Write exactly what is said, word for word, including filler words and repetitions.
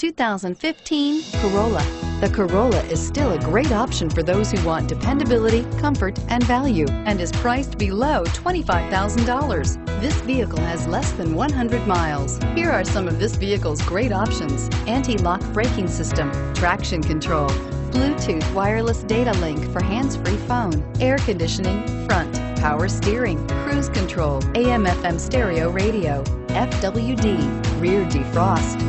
two thousand fifteen Corolla. The Corolla is still a great option for those who want dependability, comfort, and value, and is priced below twenty-five thousand dollars. This vehicle has less than one hundred miles. Here are some of this vehicle's great options: anti-lock braking system, traction control, Bluetooth wireless data link for hands-free phone, air conditioning, front, power steering, cruise control, A M F M stereo radio, F W D, rear defrost,